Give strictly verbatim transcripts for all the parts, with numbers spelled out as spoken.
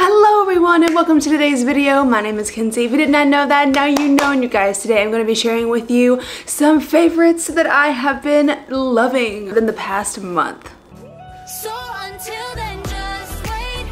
Hello everyone and welcome to today's video. My name is Kenzie. If you did not know that, now you know. And you guys, today I'm going to be sharing with you some favorites that I have been loving in the past month. So until then, just wait.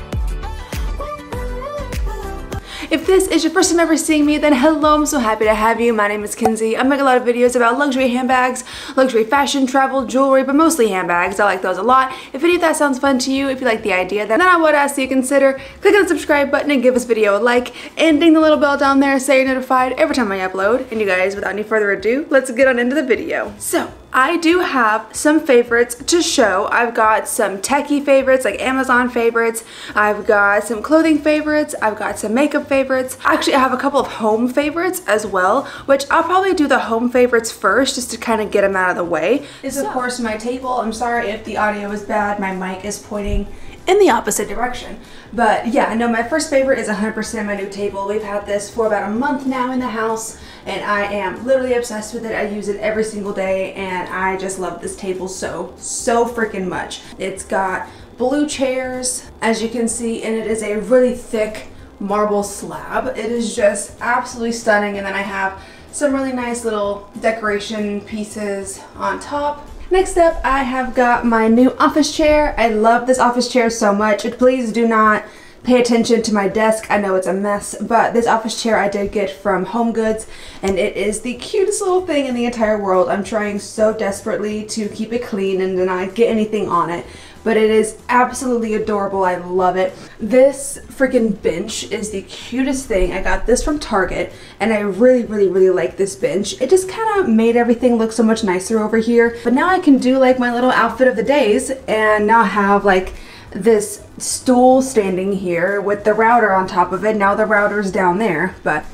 If this is your first time ever seeing me, then hello, I'm so happy to have you. My name is Kenzie. I make a lot of videos about luxury handbags, luxury fashion, travel, jewelry, but mostly handbags. I like those a lot. If any of that sounds fun to you, if you like the idea, then I would ask you to consider clicking the subscribe button and give this video a like, and ding the little bell down there so you're notified every time I upload. And you guys, without any further ado, let's get on into the video. So, I do have some favorites to show. I've got some techie favorites, like Amazon favorites. I've got some clothing favorites. I've got some makeup favorites. Actually, I have a couple of home favorites as well, which I'll probably do the home favorites first just to kind of get them out of the way. This is, of course, my table. I'm sorry if the audio is bad. My mic is pointing in the opposite direction. But yeah, I know my first favorite is one hundred percent my new table. We've had this for about a month now in the house, and I am literally obsessed with it. I use it every single day, and I just love this table so, so freaking much. It's got blue chairs, as you can see, and it is a really thick marble slab. It is just absolutely stunning, and then I have some really nice little decoration pieces on top. Next up, I have got my new office chair. I love this office chair so much. Please do not pay attention to my desk. I know it's a mess, but this office chair I did get from HomeGoods, and it is the cutest little thing in the entire world. I'm trying so desperately to keep it clean and not get anything on it, but it is absolutely adorable. I love it. This freaking bench is the cutest thing. I got this from Target, and I really, really, really like this bench. It just kind of made everything look so much nicer over here. But now I can do like my little outfit of the days, and now I have like this stool standing here with the router on top of it. Now the router's down there, but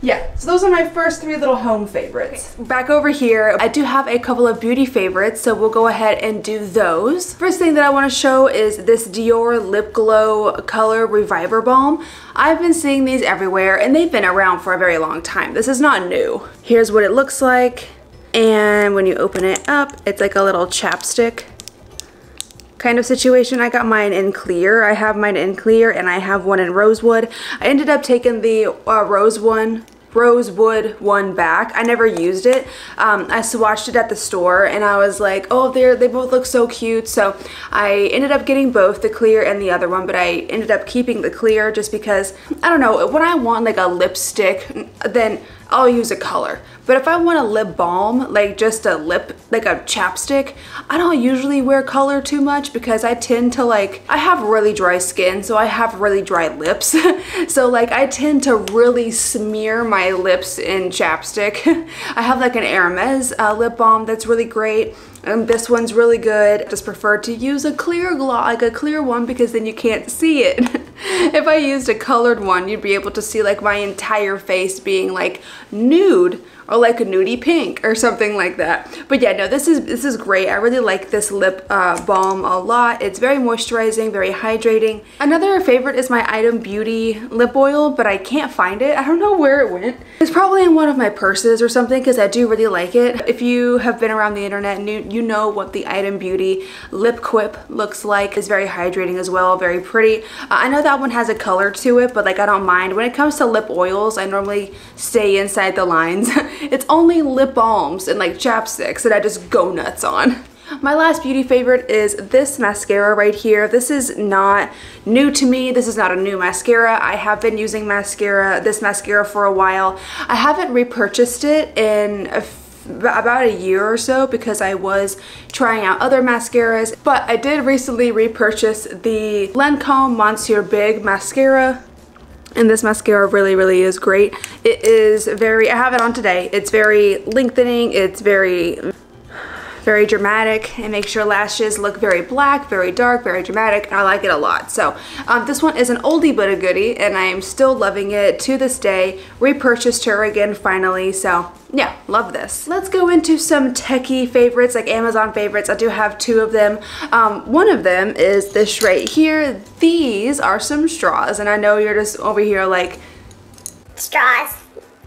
yeah, so those are my first three little home favorites. Okay. Back over here, I do have a couple of beauty favorites, so we'll go ahead and do those. First thing that I want to show is this Dior Lip Glow Color Reviver Balm. I've been seeing these everywhere, and they've been around for a very long time. This is not new. Here's what it looks like, and when you open it up, it's like a little chapstick kind of situation. I got mine in clear. I have mine in clear, and I have one in rosewood. I ended up taking the uh, rose one rosewood one back. I never used it. Um, I swatched it at the store, and I was like, oh, they're, they both look so cute. So I ended up getting both the clear and the other one, but I ended up keeping the clear just because, I don't know, when I want like a lipstick, then I'll use a color. But if I want a lip balm, like just a lip, like a chapstick, I don't usually wear color too much because I tend to like, I have really dry skin, so I have really dry lips. So like I tend to really smear my lips in chapstick. I have like an Hermes uh, lip balm that's really great. And this one's really good. I just prefer to use a clear gloss, like a clear one, because then you can't see it. If I used a colored one, you'd be able to see like my entire face being like nude or like a nudie pink or something like that. But yeah, no, this is this is great. I really like this lip uh, balm a lot. It's very moisturizing, very hydrating. Another favorite is my Item Beauty lip oil, but I can't find it. I don't know where it went. It's probably in one of my purses or something because I do really like it. If you have been around the internet, and you, you know what the Item Beauty lip quip looks like. It's very hydrating as well, very pretty. Uh, I know that one has a color to it, but like I don't mind. When it comes to lip oils, I normally stay inside the lines. It's only lip balms and like chapsticks that I just go nuts on. My last beauty favorite is this mascara right here. This is not new to me. This is not a new mascara. I have been using mascara, this mascara for a while. I haven't repurchased it in a about a year or so because I was trying out other mascaras, but I did recently repurchase the Lancome Monsieur Big Mascara. And this mascara really, really is great. It is very, I have it on today. It's very lengthening. It's very, very dramatic. It makes your lashes look very black, very dark, very dramatic. And I like it a lot. So um, this one is an oldie but a goodie, and I am still loving it to this day. Repurchased her again finally. So yeah, love this. Let's go into some techie favorites, like Amazon favorites. I do have two of them. Um, one of them is this right here. These are some straws, and I know you're just over here like, straws.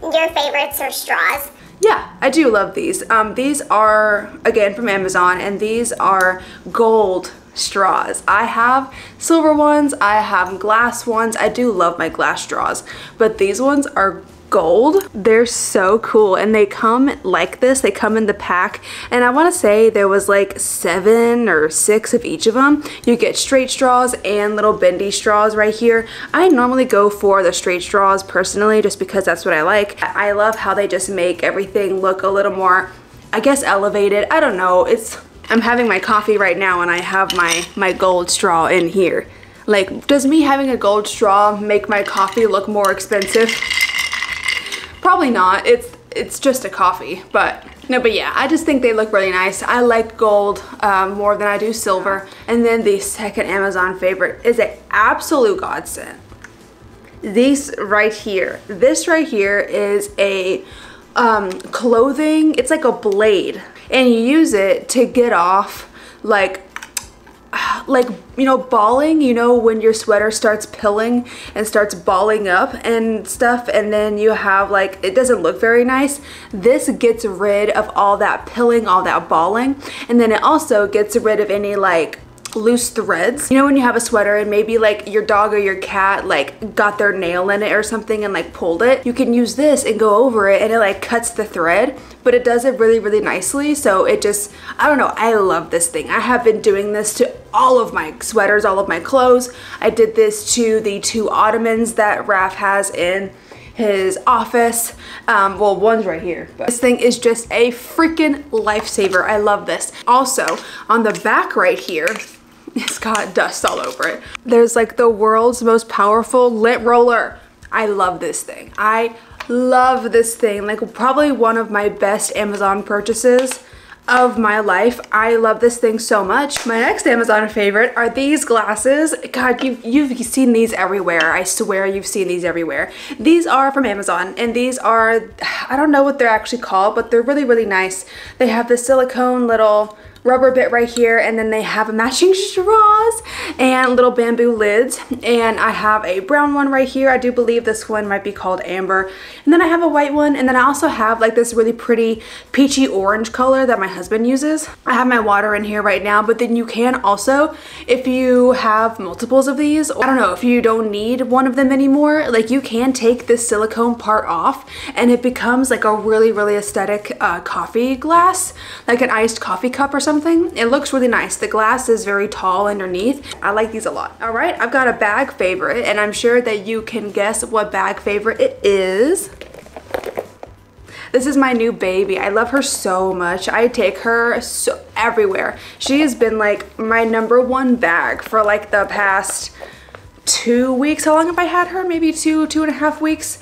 Your favorites are straws. Yeah, I do love these. Um, these are, again, from Amazon, and these are gold straws. I have silver ones, I have glass ones. I do love my glass straws, but these ones are gold. They're so cool, and they come like this. They come in the pack, and I want to say there was like seven or six of each of them. You get straight straws and little bendy straws right here. I normally go for the straight straws personally, just because that's what I like. I love how they just make everything look a little more, I guess, elevated. I don't know. It's I'm having my coffee right now, and I have my my gold straw in here. Like, does me having a gold straw make my coffee look more expensive? Probably not. It's it's just a coffee, but no, but yeah, I just think they look really nice. I like gold um, more than I do silver. And then the second Amazon favorite is an absolute godsend. These right here. This right here is a um, clothing. It's like a blade, and you use it to get off like. like you know balling, you know when your sweater starts pilling and starts balling up and stuff, and then you have like, it doesn't look very nice. This gets rid of all that pilling, all that balling, and then it also gets rid of any like loose threads. You know when you have a sweater and maybe like your dog or your cat like got their nail in it or something and like pulled it, you can use this and go over it, and it like cuts the thread, but it does it really really nicely. So it just, I don't know, I love this thing. I have been doing this to all of my sweaters, all of my clothes. I did this to the two ottomans that Raph has in his office. Um, well, one's right here, but this thing is just a freaking lifesaver. I love this. Also, on the back right here, it's got dust all over it. There's like the world's most powerful lint roller. I love this thing. I love this thing. Like, probably one of my best Amazon purchases of my life. I love this thing so much. My next Amazon favorite are these glasses. God, you've, you've seen these everywhere. I swear you've seen these everywhere. These are from Amazon, and these are, I don't know what they're actually called, but they're really, really nice. They have the silicone little rubber bit right here, and then they have matching straws and little bamboo lids, and I have a brown one right here. I do believe this one might be called Amber, and then I have a white one, and then I also have like this really pretty peachy orange color that my husband uses. I have my water in here right now, but then you can also, if you have multiples of these, or I don't know, if you don't need one of them anymore, like you can take this silicone part off, and it becomes like a really really aesthetic uh, coffee glass, like an iced coffee cup or something. Something. It looks really nice. The glass is very tall underneath. I like these a lot. All right, I've got a bag favorite, and I'm sure that you can guess what bag favorite it is. This is my new baby. I love her so much. I take her so everywhere. She has been like my number one bag for like the past two weeks. How long have I had her? Maybe two, two and a half weeks.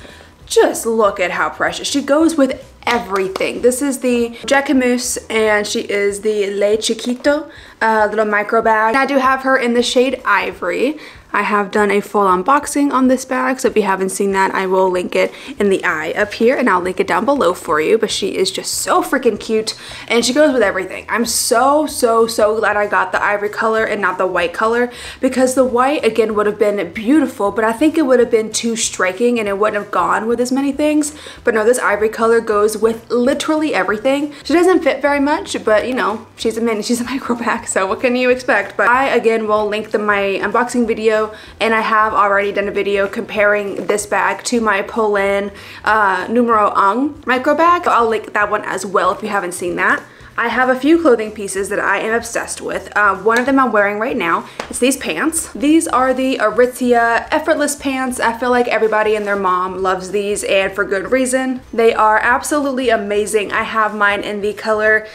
Just look at how precious. She goes with everything. This is the Jacquemus, and she is the Le Chiquito uh, little micro bag. And I do have her in the shade Ivory. I have done a full unboxing on this bag, so if you haven't seen that, I will link it in the eye up here, and I'll link it down below for you. But she is just so freaking cute, and she goes with everything. I'm so, so, so glad I got the ivory color and not the white color, because the white, again, would have been beautiful, but I think it would have been too striking, and it wouldn't have gone with as many things. But no, this ivory color goes with literally everything. She doesn't fit very much, but you know, she's a mini, she's a micro pack, so what can you expect? But I, again, will link the, my unboxing video, and I have already done a video comparing this bag to my Polène uh, Numero Ung micro bag. I'll link that one as well if you haven't seen that. I have a few clothing pieces that I am obsessed with. Uh, one of them I'm wearing right now is these pants. These are the Aritzia Effortless Pants. I feel like everybody and their mom loves these, and for good reason. They are absolutely amazing. I have mine in the color,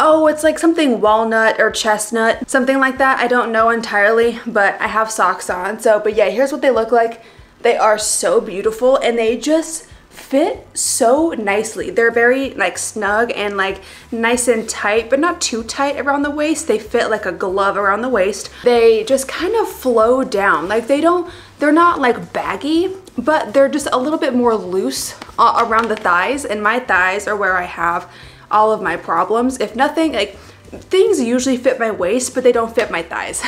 oh, it's like something walnut or chestnut, something like that. I don't know entirely, but I have socks on. So, but yeah, here's what they look like. They are so beautiful, and they just fit so nicely. They're very like snug and like nice and tight, but not too tight around the waist. They fit like a glove around the waist. They just kind of flow down. Like they don't, they're not like baggy, but they're just a little bit more loose uh, around the thighs, and my thighs are where I have all of my problems. If nothing, like things usually fit my waist, but they don't fit my thighs.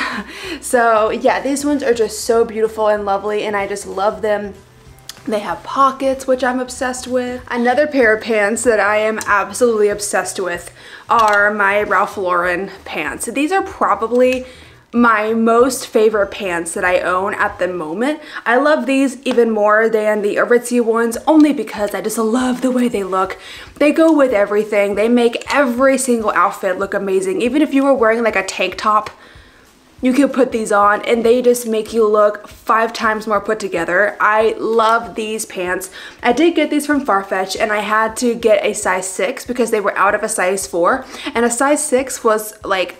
So yeah, these ones are just so beautiful and lovely, and I just love them. They have pockets, which I'm obsessed with. Another pair of pants that I am absolutely obsessed with are my Ralph Lauren pants. These are probably my most favorite pants that I own at the moment. I love these even more than the Aritzia ones only because I just love the way they look. They go with everything. They make every single outfit look amazing. Even if you were wearing like a tank top, you can put these on and they just make you look five times more put together. I love these pants. I did get these from Farfetch and I had to get a size six because they were out of a size four, and a size six was like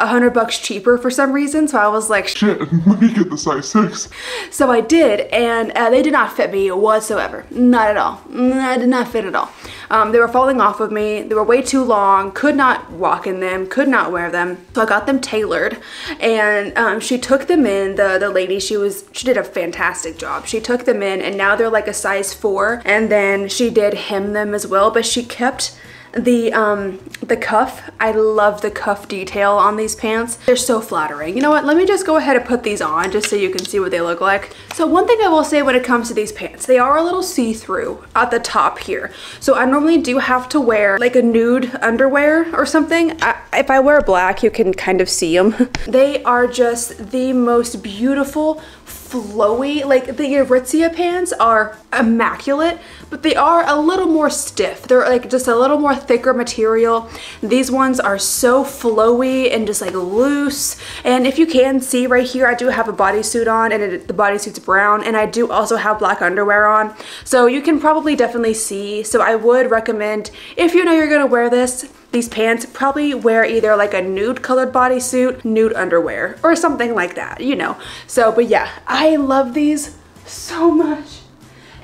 a hundred bucks cheaper for some reason. So I was like, shit, let me get the size six. So I did, and uh, they did not fit me whatsoever. Not at all. I did not fit at all. Um, they were falling off of me. They were way too long. Could not walk in them. Could not wear them. So I got them tailored, and um, she took them in. The the lady, she was she did a fantastic job. She took them in, and now they're like a size four. And then she did hem them as well, but she kept the um the cuff. I love the cuff detail on these pants. They're so flattering. You know what, let me just go ahead and put these on just so you can see what they look like. So one thing I will say when it comes to these pants, they are a little see-through at the top here, so I normally do have to wear like a nude underwear or something. I, if I wear black, you can kind of see them. They are just the most beautiful flowy, like the Aritzia pants are immaculate, but they are a little more stiff. They're like just a little more thicker material. These ones are so flowy and just like loose. And if you can see right here, I do have a bodysuit on, and it, the bodysuit's brown, and I do also have black underwear on. So you can probably definitely see. So I would recommend, if you know you're gonna wear this, these pants, probably wear either like a nude colored bodysuit, nude underwear, or something like that, you know. So, but yeah, I love these so much.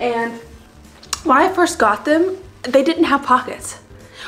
And when I first got them, they didn't have pockets.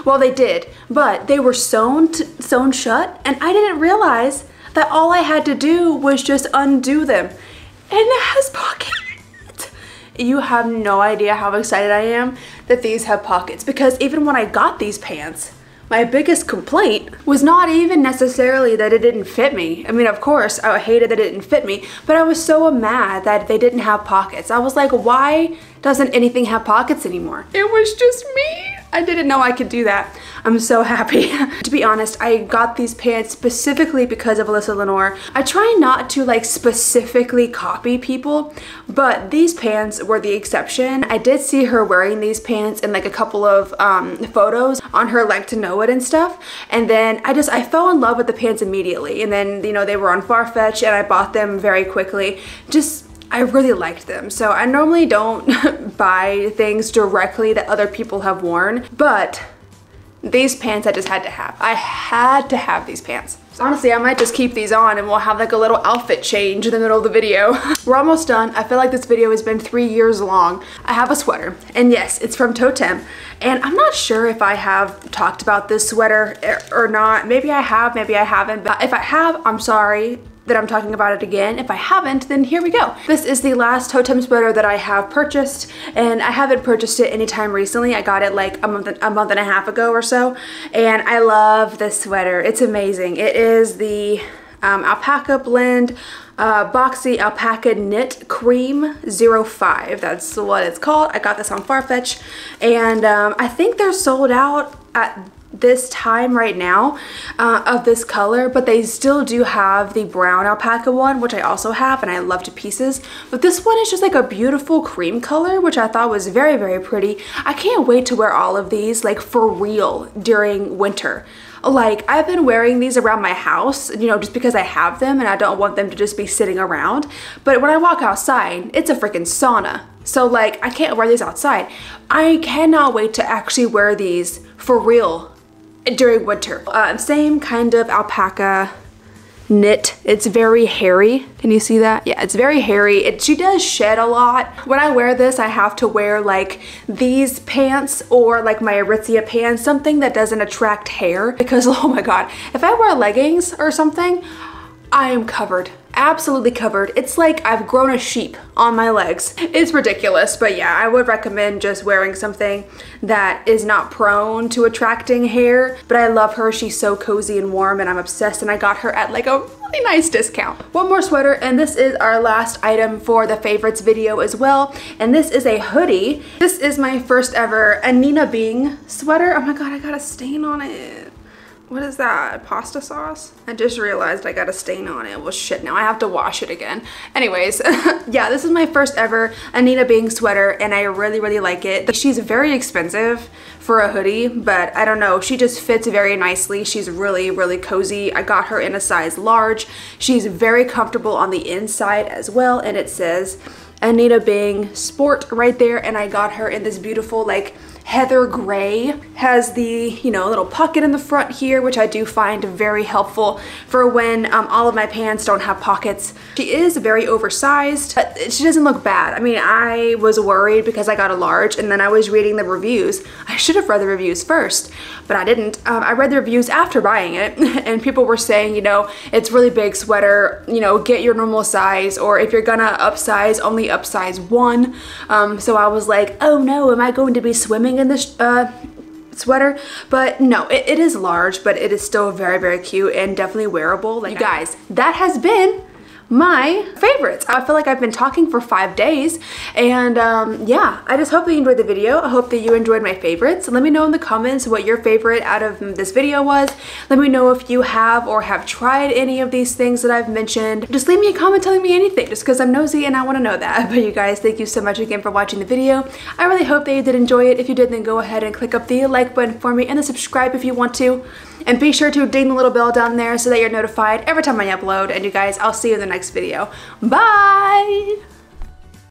Well, they did, but they were sewn, t sewn shut, and I didn't realize that all I had to do was just undo them. And it has pockets. You have no idea how excited I am that these have pockets, because even when I got these pants, my biggest complaint was not even necessarily that it didn't fit me. I mean, of course, I hated that it didn't fit me, but I was so mad that they didn't have pockets. I was like, why doesn't anything have pockets anymore? It was just me. I didn't know I could do that. I'm so happy. To be honest, I got these pants specifically because of Alyssa Lenore. I try not to like specifically copy people, but these pants were the exception. I did see her wearing these pants in like a couple of um, photos on her Like to Know It and stuff. And then I just, I fell in love with the pants immediately. And then, you know, they were on Farfetch and I bought them very quickly. Just, I really liked them. So I normally don't buy things directly that other people have worn, but these pants I just had to have. I had to have these pants. So honestly, I might just keep these on and we'll have like a little outfit change in the middle of the video. We're almost done. I feel like this video has been three years long. I have a sweater, and yes, it's from Toteme. And I'm not sure if I have talked about this sweater or not. Maybe I have, maybe I haven't, but if I have, I'm sorry that I'm talking about it again. If I haven't, then here we go. This is the last Toteme sweater that I have purchased, and I haven't purchased it anytime recently. I got it like a month, a month and a half ago or so, and I love this sweater. It's amazing. It is the um, Alpaca Blend uh, Boxy Alpaca Knit Cream zero five. That's what it's called. I got this on Farfetch, and um, I think they're sold out at this time right now uh, of this color, but they still do have the brown alpaca one, which I also have and I love to pieces. But this one is just like a beautiful cream color, which I thought was very, very pretty. I can't wait to wear all of these, like for real, during winter. Like, I've been wearing these around my house, you know, just because I have them and I don't want them to just be sitting around. But when I walk outside, it's a freaking sauna. So like, I can't wear these outside. I cannot wait to actually wear these for real during winter. Uh, same kind of alpaca knit. It's very hairy. Can you see that? Yeah, it's very hairy. It, she does shed a lot. When I wear this, I have to wear like these pants or like my Aritzia pants, something that doesn't attract hair, because oh my god, if I wear leggings or something, I am covered. Absolutely covered. It's like I've grown a sheep on my legs. It's ridiculous, but yeah, I would recommend just wearing something that is not prone to attracting hair. But I love her. She's so cozy and warm, and I'm obsessed, and I got her at like a really nice discount. One more sweater, and this is our last item for the favorites video as well, and this is a hoodie. This is my first ever Anine Bing sweater. Oh my god, I got a stain on it. What is that? Pasta sauce? I just realized I got a stain on it. Well, shit, now I have to wash it again. Anyways, yeah, this is my first ever Anine Bing sweater, and I really, really like it. She's very expensive for a hoodie, but I don't know. She just fits very nicely. She's really, really cozy. I got her in a size large. She's very comfortable on the inside as well, and it says Anine Bing Sport right there, and I got her in this beautiful, like, heather gray. Has the, you know, little pocket in the front here, which I do find very helpful for when um, all of my pants don't have pockets. She is very oversized, but she doesn't look bad. I mean, I was worried because I got a large, and then I was reading the reviews. I should have read the reviews first, but I didn't. Um, I read the reviews after buying it, and people were saying, you know, it's really big sweater, you know, get your normal size, or if you're gonna upsize, only upsize one. Um, so I was like, oh no, am I going to be swimming in this uh, sweater? But no, it, it is large, but it is still very, very cute and definitely wearable. Like, you guys, that has been my favorites. I feel like I've been talking for five days, and um, yeah, I just hope that you enjoyed the video. I hope that you enjoyed my favorites. Let me know in the comments what your favorite out of this video was. Let me know if you have or have tried any of these things that I've mentioned. Just leave me a comment telling me anything, just because I'm nosy and I want to know that. But you guys, thank you so much again for watching the video. I really hope that you did enjoy it. If you did, then go ahead and click up the like button for me, and the subscribe if you want to. And be sure to ding the little bell down there so that you're notified every time I upload. And you guys, I'll see you in the next video. Bye!